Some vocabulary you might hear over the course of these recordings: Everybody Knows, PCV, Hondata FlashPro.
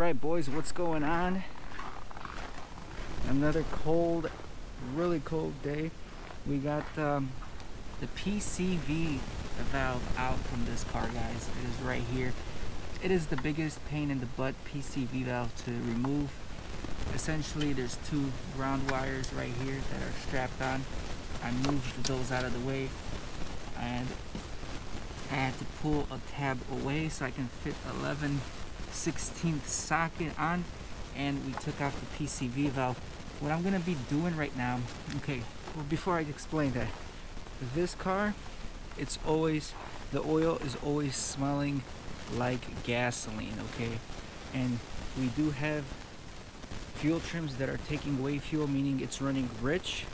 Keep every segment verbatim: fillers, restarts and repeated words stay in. Alright boys, what's going on? Another cold, really cold day. We got um, the P C V valve out from this car, guys. It is right here. It is the biggest pain in the butt P C V valve to remove. Essentially, there's two ground wires right here that are strapped on. I moved those out of the way, and I had to pull a tab away so I can fit eleven sixteenth socket on, and we took off the P C V valve. What I'm gonna be doing right now, okay, well, before I explain that, this car, it's always, the oil is always smelling like gasoline, okay? And we do have fuel trims that are taking away fuel, meaning it's running rich,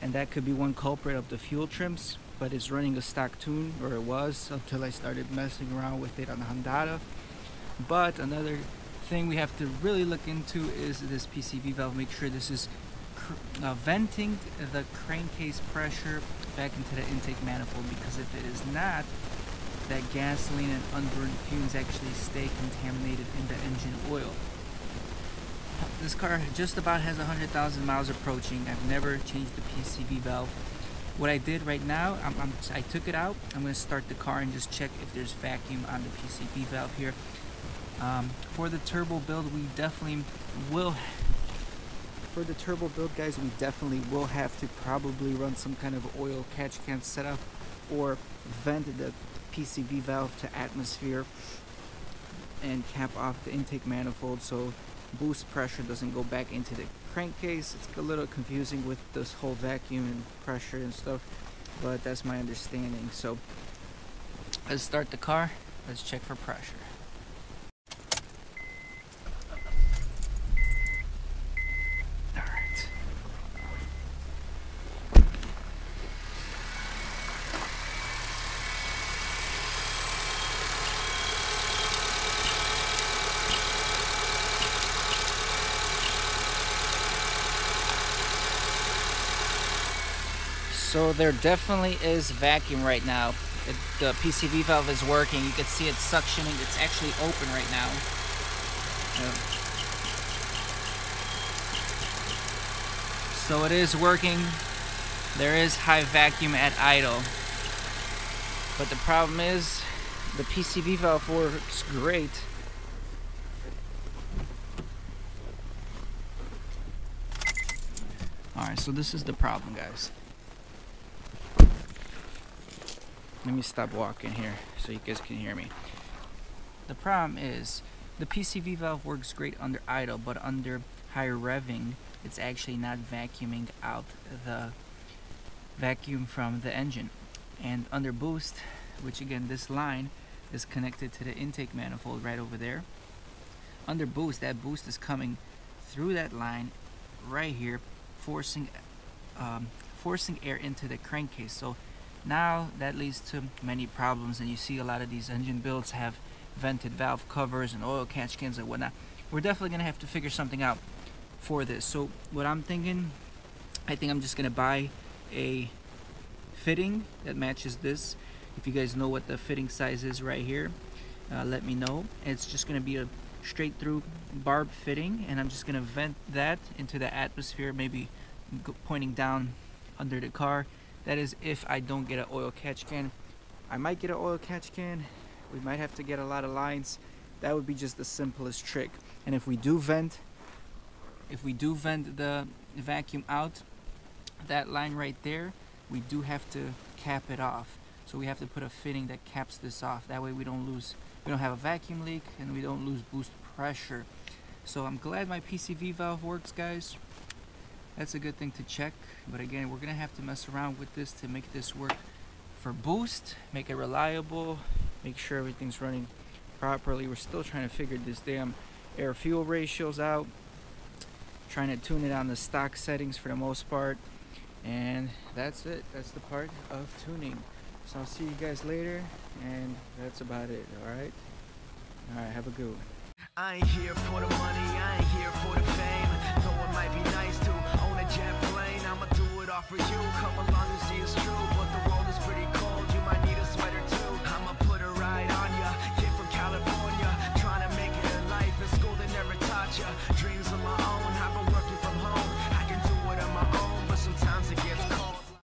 and that could be one culprit of the fuel trims, but it's running a stock tune, or it was until I started messing around with it on the Hondata. But another thing we have to really look into is this P C V valve. Make sure this is uh, venting the crankcase pressure back into the intake manifold, because if it is not, that gasoline and unburned fumes actually stay contaminated in the engine oil. This car just about has one hundred thousand miles approaching. I've never changed the P C V valve. What I did right now, I'm, I'm, I took it out. I'm going to start the car and just check if there's vacuum on the P C V valve here. Um, for the turbo build, we definitely will... For the turbo build, guys, we definitely will have to probably run some kind of oil catch can setup or vent the P C V valve to atmosphere and cap off the intake manifold so boost pressure doesn't go back into the crankcase. It's a little confusing with this whole vacuum and pressure and stuff, but that's my understanding. So let's start the car. Let's check for pressure. All right. So there definitely is vacuum right now. It, the P C V valve is working. You can see it's suctioning. It's actually open right now. So it is working. There is high vacuum at idle. But the problem is the P C V valve works great. All right, so this is the problem, guys. Let me stop walking here so you guys can hear me. The problem is the P C V valve works great under idle, but under high revving, it's actually not vacuuming out the vacuum from the engine. And under boost, which again, this line is connected to the intake manifold right over there. Under boost, that boost is coming through that line right here, forcing, um, forcing air into the crankcase. So now that leads to many problems, and you see a lot of these engine builds have vented valve covers and oil catch cans and whatnot. We're definitely gonna have to figure something out for this. So what I'm thinking, I think I'm just gonna buy a fitting that matches this. If you guys know what the fitting size is right here, uh, let me know. It's just gonna be a straight through barb fitting, and I'm just gonna vent that into the atmosphere, maybe pointing down under the car. That is if I don't get an oil catch can. I might get an oil catch can. We might have to get a lot of lines. That would be just the simplest trick. And if we do vent, if we do vent the vacuum out, that line right there, we do have to cap it off. So we have to put a fitting that caps this off. That way we don't lose, we don't have a vacuum leak, and we don't lose boost pressure. So I'm glad my P C V valve works, guys. That's a good thing to check, but again, we're gonna have to mess around with this to make this work for boost, make it reliable, make sure everything's running properly. We're still trying to figure this damn air fuel ratios out, trying to tune it on the stock settings for the most part, and that's it. That's the part of tuning. So I'll see you guys later, and that's about it. All right, all right, have a good one. I ain't here for the money, I ain't here for the fame, though it might be nice to own a jet plane. I'ma do it all for you, come along and see it's true, but the world is pretty cold, you might need a sweater too. I'ma put a ride on ya, kid from California, trying to make it in life. ya.